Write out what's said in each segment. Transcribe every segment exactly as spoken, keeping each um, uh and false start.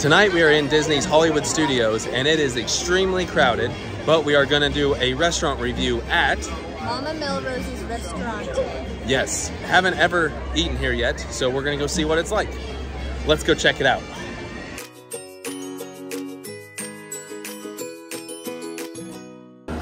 Tonight we are in Disney's Hollywood Studios and it is extremely crowded, but we are going to do a restaurant review at Mama Melrose's Ristorante. Yes, haven't ever eaten here yet, so we're going to go see what it's like. Let's go check it out.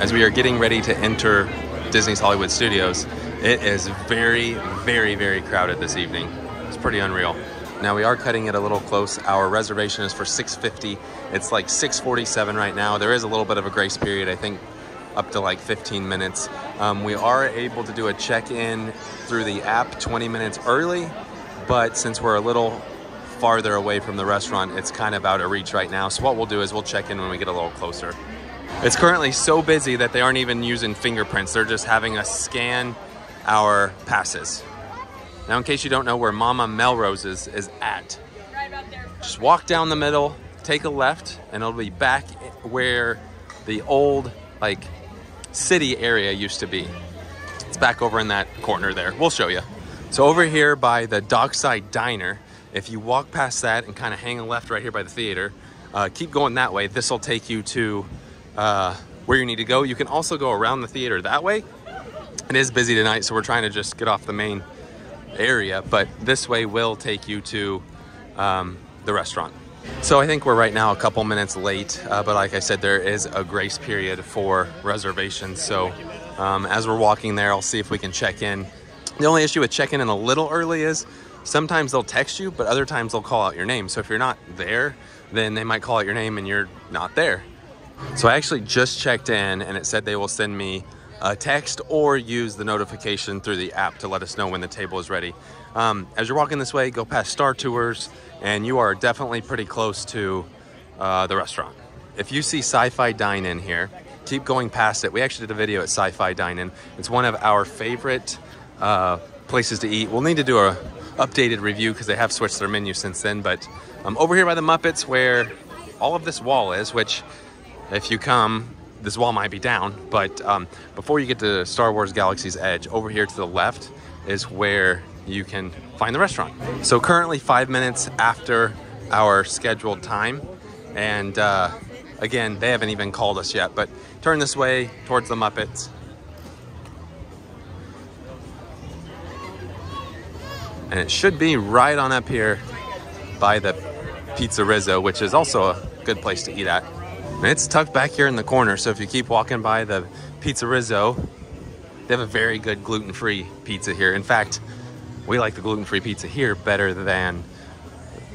As we are getting ready to enter Disney's Hollywood Studios, it is very, very, very crowded this evening. It's pretty unreal. Now we are cutting it a little close. Our reservation is for six fifty. It's like six forty-seven right now. There is a little bit of a grace period, I think up to like fifteen minutes. Um, we are able to do a check-in through the app twenty minutes early, but since we're a little farther away from the restaurant, it's kind of out of reach right now. So what we'll do is we'll check in when we get a little closer. It's currently so busy that they aren't even using fingerprints. They're just having us scan our passes. Now, in case you don't know where Mama Melrose's is at, right up there. Just walk down the middle, take a left, and it'll be back where the old like city area used to be. It's back over in that corner there. We'll show you. So over here by the Dockside Diner, if you walk past that and kind of hang a left right here by the theater, uh, keep going that way. This will take you to uh, where you need to go. You can also go around the theater that way. It is busy tonight, so we're trying to just get off the main area, but this way will take you to um, the restaurant. So I think we're right now a couple minutes late, uh, but like I said, there is a grace period for reservations. So um, as we're walking there, I'll see if we can check in. The only issue with checking in a little early is sometimes they'll text you, but other times they'll call out your name. So if you're not there, then they might call out your name and you're not there. So I actually just checked in and it said they will send me a text or use the notification through the app to let us know when the table is ready. Um, as you're walking this way, go past Star Tours and you are definitely pretty close to uh, the restaurant. If you see Sci-Fi Dine-In here, keep going past it. We actually did a video at Sci-Fi Dine-In. It's one of our favorite uh, places to eat. We'll need to do a updated review because they have switched their menu since then, but um, over here by the Muppets where all of this wall is, which if you come, this wall might be down, but um, before you get to Star Wars Galaxy's Edge, over here to the left is where you can find the restaurant. So currently five minutes after our scheduled time. And uh, again, they haven't even called us yet, but turn this way towards the Muppets. And it should be right on up here by the Pizza Rizzo, which is also a good place to eat at. It's tucked back here in the corner, so if you keep walking by the Pizza Rizzo, they have a very good gluten-free pizza here. In fact, we like the gluten-free pizza here better than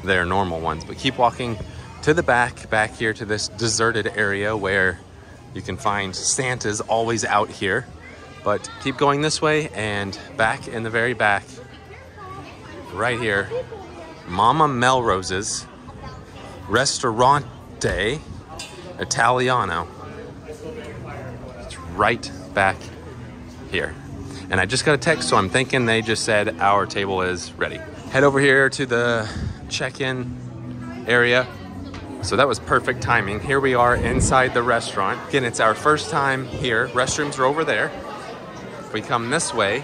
their normal ones. But keep walking to the back, back here to this deserted area where you can find Santa's always out here. But keep going this way and back in the very back, right here, Mama Melrose's Ristorante Italiano. It's right back here. And I just got a text, so I'm thinking they just said our table is ready. Head over here to the check-in area. So that was perfect timing. Here we are inside the restaurant. Again, it's our first time here. Restrooms are over there. If we come this way,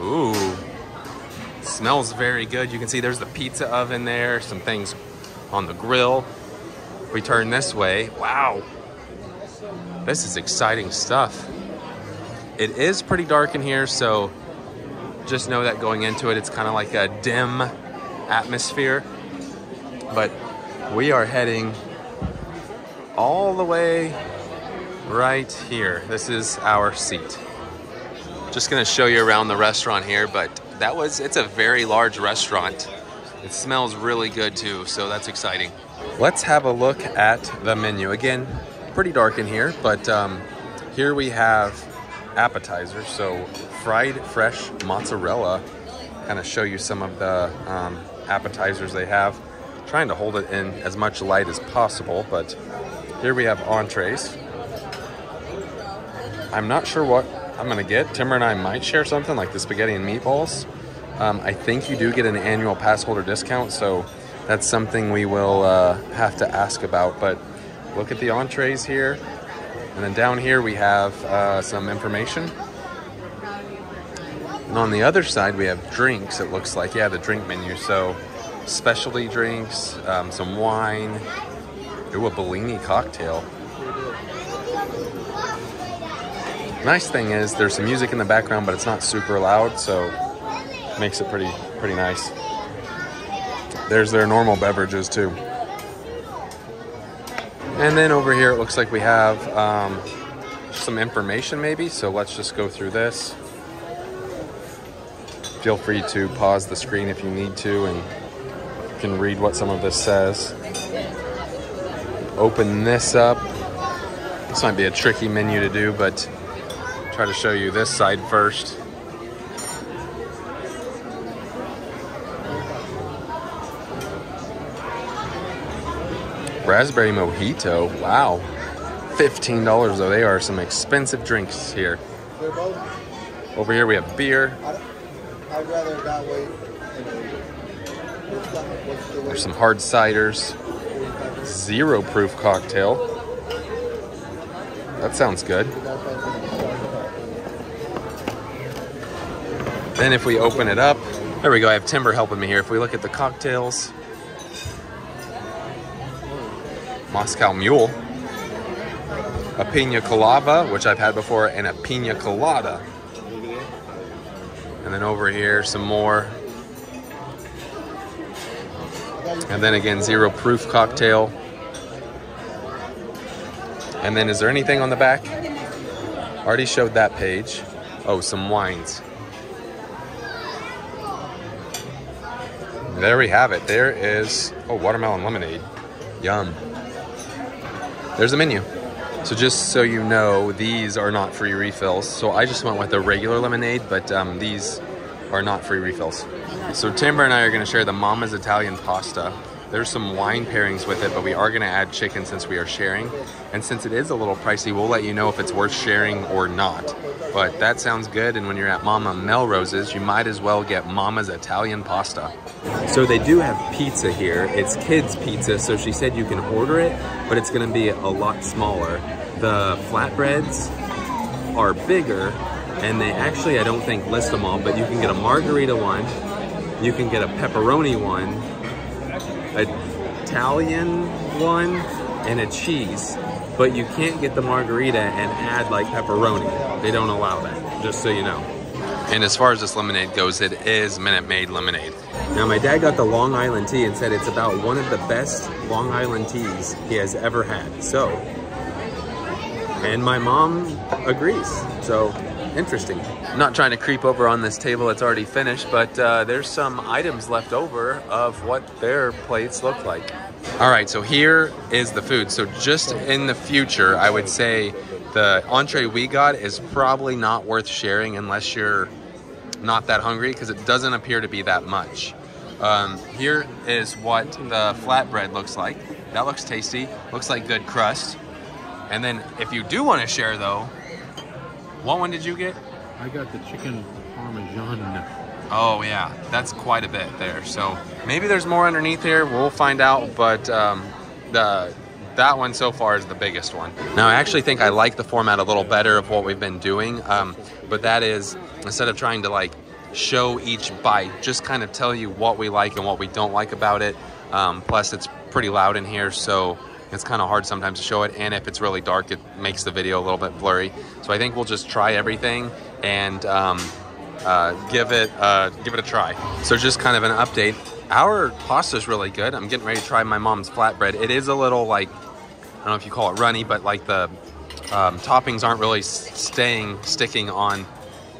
ooh, smells very good. You can see there's the pizza oven there, some things on the grill. We turn this way. Wow, this is exciting stuff. It is pretty dark in here, so just know that going into it, it's kind of like a dim atmosphere. But we are heading all the way right here. This is our seat. Just gonna show you around the restaurant here, but that was, it's a very large restaurant. It smells really good too, so that's exciting. Let's have a look at the menu. Again, pretty dark in here, but um, here we have appetizers. So fried fresh mozzarella. Kind of show you some of the um, appetizers they have. Trying to hold it in as much light as possible, but here we have entrees. I'm not sure what I'm gonna get. Timber and I might share something like the spaghetti and meatballs. Um, I think you do get an annual pass holder discount, so that's something we will uh, have to ask about, but look at the entrees here. And then down here we have uh, some information. And on the other side we have drinks, it looks like. Yeah, the drink menu. So specialty drinks, um, some wine. Ooh, a Bellini cocktail. Nice thing is there's some music in the background, but it's not super loud, so it makes it pretty, pretty nice. There's their normal beverages too. And then over here, it looks like we have um, some information maybe. So let's just go through this. Feel free to pause the screen if you need to and you can read what some of this says. Open this up. This might be a tricky menu to do, but try to show you this side first. Raspberry mojito, wow. fifteen dollars though, they are some expensive drinks here. Over here we have beer. I'd rather not wait. There's some hard ciders. Zero proof cocktail. That sounds good. Then if we open it up, there we go, I have Timber helping me here. If we look at the cocktails, Moscow Mule, a Pina Colada, which I've had before, and a Pina Colada. And then over here, some more. And then again, zero proof cocktail. And then is there anything on the back? Already showed that page. Oh, some wines. There we have it. There is, oh, watermelon lemonade. Yum. There's the menu. So just so you know, these are not free refills. So I just went with the regular lemonade, but um, these are not free refills. So Timber and I are gonna share the Mama's Italian pasta. There's some wine pairings with it, but we are gonna add chicken since we are sharing. And since it is a little pricey, we'll let you know if it's worth sharing or not. But that sounds good, and when you're at Mama Melrose's, you might as well get Mama's Italian pasta. So they do have pizza here. It's kids' pizza, so she said you can order it, but it's gonna be a lot smaller. The flatbreads are bigger, and they actually, I don't think, list them all, but you can get a margarita one, you can get a pepperoni one, Italian one, and a cheese, but you can't get the margarita and add like pepperoni. They don't allow that, just so you know. And as far as this lemonade goes, it is Minute Maid lemonade. Now my dad got the Long Island tea and said it's about one of the best Long Island teas he has ever had, so. And my mom agrees, so interesting. I'm not trying to creep over on this table, it's already finished, but uh, there's some items left over of what their plates look like. All right, so here is the food. So just in the future, I would say the entree we got is probably not worth sharing unless you're not that hungry, because it doesn't appear to be that much. Um, here is what the flatbread looks like. That looks tasty, looks like good crust. And then if you do want to share though, what one did you get? I got the chicken parmesan. Oh yeah, that's quite a bit there. So maybe there's more underneath here, we'll find out, but um, the that one so far is the biggest one. Now I actually think I like the format a little better of what we've been doing, um, but that is, instead of trying to like show each bite, just kind of tell you what we like and what we don't like about it. Um, plus it's pretty loud in here, so it's kind of hard sometimes to show it, and if it's really dark, it makes the video a little bit blurry. So I think we'll just try everything and um, Uh, give it uh, give it a try. So just kind of an update. Our pasta is really good. I'm getting ready to try my mom's flatbread. It is a little like, I don't know if you call it runny, but like the um, toppings aren't really staying, sticking on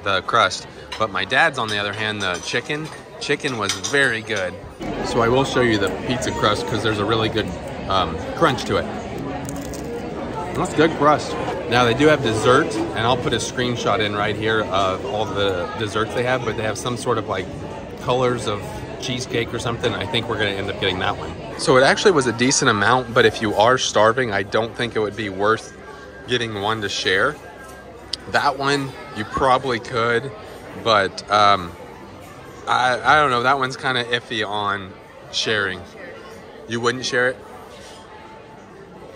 the crust. But my dad's, on the other hand, the chicken, chicken was very good. So I will show you the pizza crust because there's a really good um, crunch to it. That's good crust. Now they do have dessert, and I'll put a screenshot in right here of all the desserts they have, but they have some sort of like colors of cheesecake or something. I think we're gonna end up getting that one. So it actually was a decent amount, but if you are starving, I don't think it would be worth getting one to share. That one, you probably could, but um, I, I don't know, that one's kind of iffy on sharing. You wouldn't share it?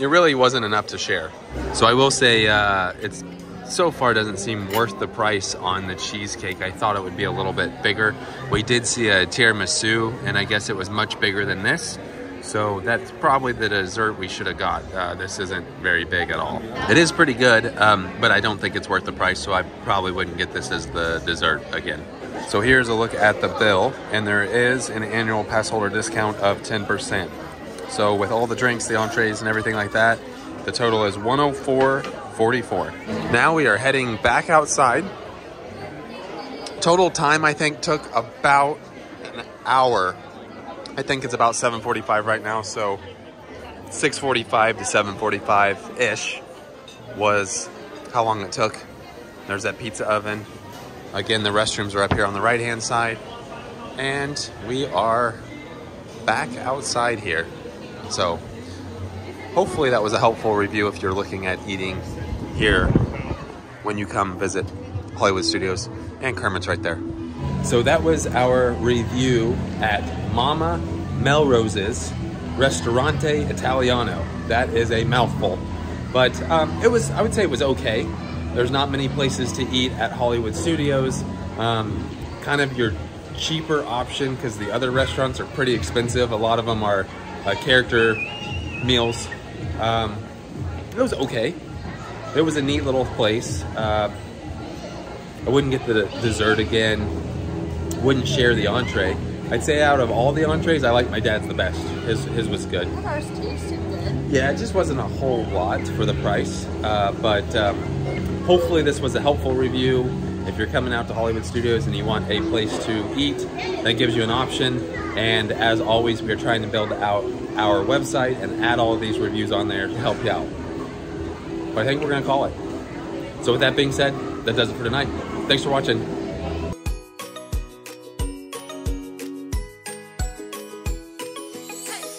It really wasn't enough to share. So I will say uh, it's so far doesn't seem worth the price on the cheesecake. I thought it would be a little bit bigger. We did see a tiramisu, and I guess it was much bigger than this. So that's probably the dessert we should have got. Uh, this isn't very big at all. It is pretty good, um, but I don't think it's worth the price, so I probably wouldn't get this as the dessert again. So here's a look at the bill, and there is an annual pass holder discount of ten percent. So with all the drinks, the entrees, and everything like that, the total is one oh four forty-four. Now we are heading back outside. Total time, I think, took about an hour. I think it's about seven forty-five right now, so six forty-five to seven forty-five-ish was how long it took. There's that pizza oven. Again, the restrooms are up here on the right-hand side, and we are back outside here. So hopefully that was a helpful review if you're looking at eating here when you come visit Hollywood Studios. And Kermit's right there. So that was our review at Mama Melrose's Ristorante Italiano. That is a mouthful, but um, it was, I would say it was okay. There's not many places to eat at Hollywood Studios. Um, kind of your cheaper option, because the other restaurants are pretty expensive. A lot of them are uh, character meals. Um, it was okay. It was a neat little place. Uh, I wouldn't get the dessert again. Wouldn't share the entree. I'd say out of all the entrees, I like my dad's the best. His, his was good. Ours tasted good. Yeah, it just wasn't a whole lot for the price. Uh, but um, hopefully this was a helpful review. If you're coming out to Hollywood Studios and you want a place to eat, that gives you an option. And as always, we're trying to build out our website and add all of these reviews on there to help you out. But I think we're gonna call it. So with that being said, that does it for tonight. Thanks for watching.